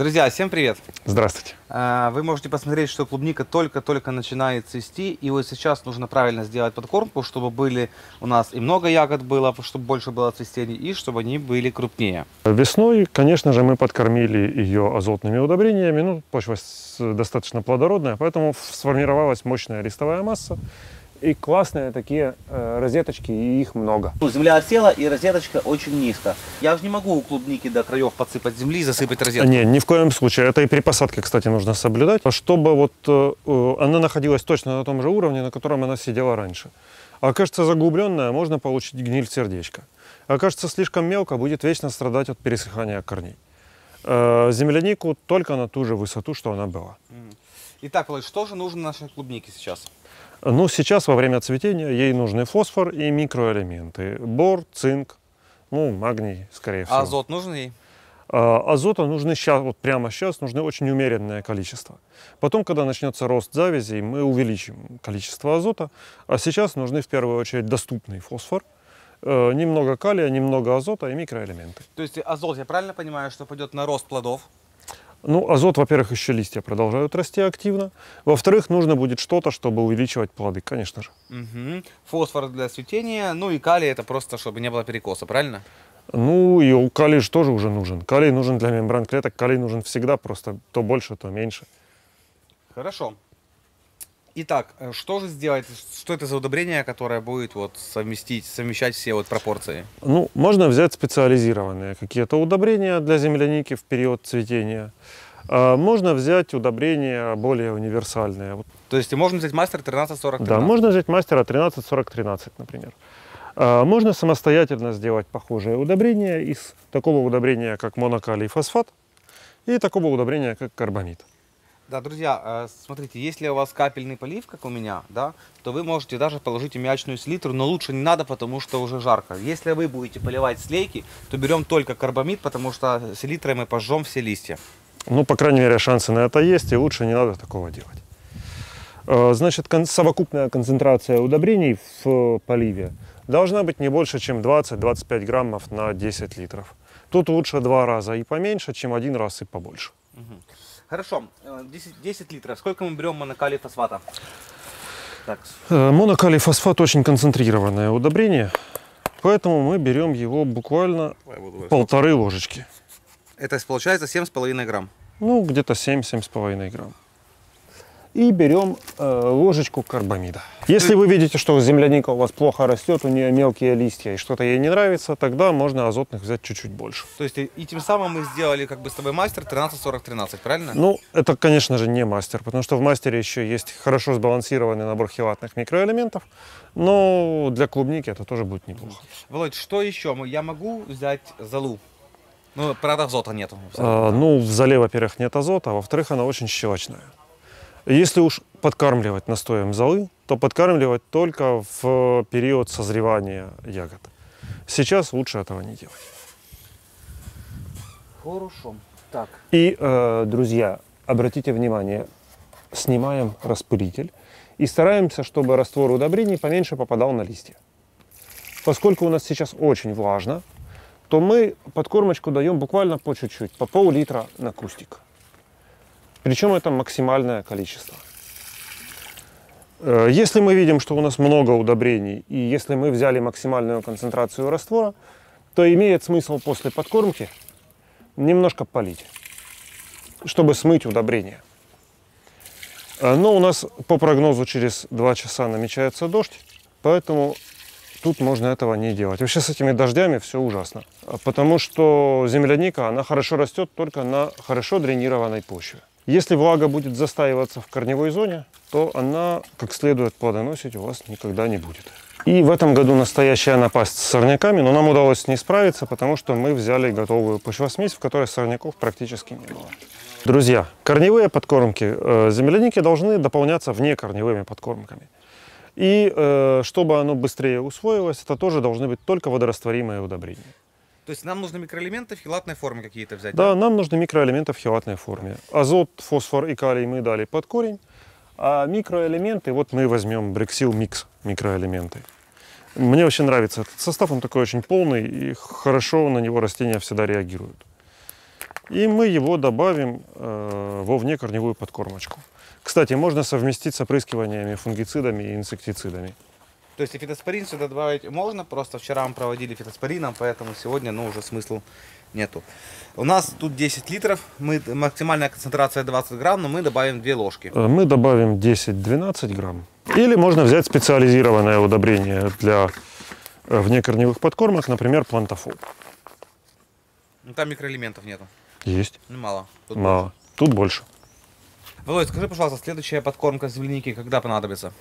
Друзья, всем привет! Здравствуйте! Вы можете посмотреть, что клубника только-только начинает цвести, и вот сейчас нужно правильно сделать подкормку, чтобы были у нас и много ягод было, чтобы больше было цветений, и чтобы они были крупнее. Весной, конечно же, мы подкормили ее азотными удобрениями, ну, почва достаточно плодородная, поэтому сформировалась мощная листовая масса. И классные такие розеточки, и их много. Земля осела, и розеточка очень низко. Я же не могу у клубники до краев подсыпать земли и засыпать розетку. Не, ни в коем случае. Это и при посадке, кстати, нужно соблюдать, чтобы вот она находилась точно на том же уровне, на котором она сидела раньше. Окажется заглубленная, можно получить гниль сердечка. Окажется слишком мелко, будет вечно страдать от пересыхания корней. Землянику только на ту же высоту, что она была. Итак, Володь, что же нужно нашей клубнике сейчас? Ну, сейчас во время цветения ей нужны фосфор и микроэлементы. Бор, цинк, ну, магний, скорее всего. А азот нужен ей? Азота нужны сейчас, вот прямо сейчас, нужны очень умеренное количество. Потом, когда начнется рост завязей, мы увеличим количество азота. А сейчас нужны в первую очередь доступный фосфор, немного калия, немного азота и микроэлементы. То есть азот, я правильно понимаю, что пойдет на рост плодов? Ну, азот, во-первых, еще листья продолжают расти активно. Во-вторых, нужно будет что-то, чтобы увеличивать плоды, конечно же. Угу. Фосфор для цветения, ну и калий это просто, чтобы не было перекоса, правильно? Ну, и калий же тоже уже нужен. Калий нужен для мембран клеток, калий нужен всегда, просто то больше, то меньше. Хорошо. Итак, что же сделать, что это за удобрение, которое будет вот совмещать все вот пропорции? Ну, можно взять специализированные какие-то удобрения для земляники в период цветения. А можно взять удобрения более универсальные. То есть можно взять мастер 13.40.13? Да, можно взять мастера 13.40.13, например. А можно самостоятельно сделать похожее удобрение из такого удобрения, как монокалий фосфат, и такого удобрения, как карбамид. Да, друзья, смотрите, если у вас капельный полив, как у меня, да, то вы можете даже положить аммиачную селитру, но лучше не надо, потому что уже жарко. Если вы будете поливать слейки, то берем только карбамид, потому что селитрой мы пожжем все листья. Ну, по крайней мере, шансы на это есть, и лучше не надо такого делать. Значит, совокупная концентрация удобрений в поливе должна быть не больше, чем 20-25 граммов на 10 литров. Тут лучше 2 раза и поменьше, чем 1 раз и побольше. Хорошо, 10 литров. Сколько мы берем монокалий фосфата? Так. Монокалий фосфат очень концентрированное удобрение, поэтому мы берем его буквально 1,5 ложечки. Это получается 7,5 грамм? Ну, где-то 7-7,5 грамм. И берем ложечку карбамида. Если вы видите, что земляника у вас плохо растет, у нее мелкие листья и что-то ей не нравится, тогда можно азотных взять чуть-чуть больше. То есть и тем самым мы сделали как бы с тобой мастер 13.40.13, правильно? Ну, это, конечно же, не мастер, потому что в мастере еще есть хорошо сбалансированный набор хелатных микроэлементов, но для клубники это тоже будет неплохо. Володь, что еще? Я могу взять золу? Ну, правда, азота нет. Ну, в золе, во-первых, нет азота, а во-вторых, она очень щелочная. Если уж подкармливать настоем золы, то подкармливать только в период созревания ягод. Сейчас лучше этого не делать. Хорошо. Так. И, друзья, обратите внимание, снимаем распылитель и стараемся, чтобы раствор удобрений поменьше попадал на листья. Поскольку у нас сейчас очень влажно, то мы подкормочку даем буквально по чуть-чуть, по пол-литра на кустик. Причем это максимальное количество. Если мы видим, что у нас много удобрений, и если мы взяли максимальную концентрацию раствора, то имеет смысл после подкормки немножко полить, чтобы смыть удобрение. Но у нас по прогнозу через 2 часа намечается дождь, поэтому тут можно этого не делать. Вообще с этими дождями все ужасно, потому что земляника, она хорошо растет только на хорошо дренированной почве. Если влага будет застаиваться в корневой зоне, то она как следует плодоносить у вас никогда не будет. И в этом году настоящая напасть с сорняками, но нам удалось с ней справиться, потому что мы взяли готовую почвосмесь, в которой сорняков практически не было. Друзья, корневые подкормки земляники должны дополняться внекорневыми подкормками. И чтобы оно быстрее усвоилось, это тоже должны быть только водорастворимые удобрения. То есть нам нужны микроэлементы в хелатной форме какие-то взять? Да, нам нужны микроэлементы в хелатной форме. Азот, фосфор и калий мы дали под корень. А микроэлементы, вот мы возьмем Brexil Mix микроэлементы. Мне очень нравится этот состав, он такой очень полный, и хорошо на него растения всегда реагируют. И мы его добавим во внекорневую подкормочку. Кстати, можно совместить с опрыскиваниями фунгицидами и инсектицидами. То есть и фитоспорин сюда добавить можно, просто вчера мы проводили фитоспорином, поэтому сегодня уже смысла нету. У нас тут 10 литров, максимальная концентрация 20 грамм, но мы добавим 2 ложки. Мы добавим 10-12 грамм. Или можно взять специализированное удобрение для внекорневых подкормок, например, Плантофол. Там микроэлементов нету. Есть. Мало. Тут мало. Больше. Тут больше. Володя, скажи, пожалуйста, следующая подкормка земляники когда понадобится?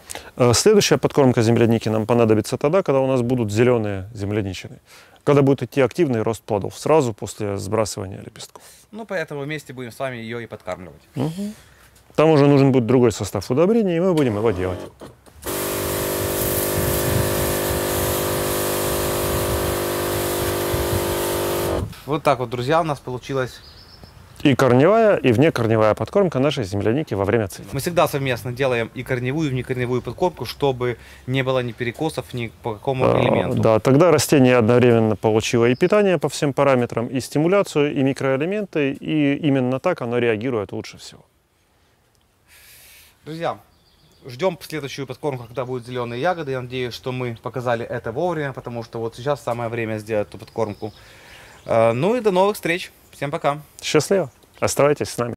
Следующая подкормка земляники нам понадобится тогда, когда у нас будут зеленые земляничины. Когда будет идти активный рост плодов, сразу после сбрасывания лепестков. Ну, поэтому вместе будем с вами ее и подкармливать. Угу. Там уже нужен будет другой состав удобрения, и мы будем его делать. Вот так вот, друзья, у нас получилось... И корневая, и внекорневая подкормка нашей земляники во время цвета. Мы всегда совместно делаем и корневую, и внекорневую подкормку, чтобы не было ни перекосов, ни по какому элементу. Да, тогда растение одновременно получило и питание по всем параметрам, и стимуляцию, и микроэлементы, и именно так оно реагирует лучше всего. Друзья, ждем следующую подкормку, когда будут зеленые ягоды. Я надеюсь, что мы показали это вовремя, потому что вот сейчас самое время сделать эту подкормку. Ну и до новых встреч. Всем пока. Счастливо. Оставайтесь с нами.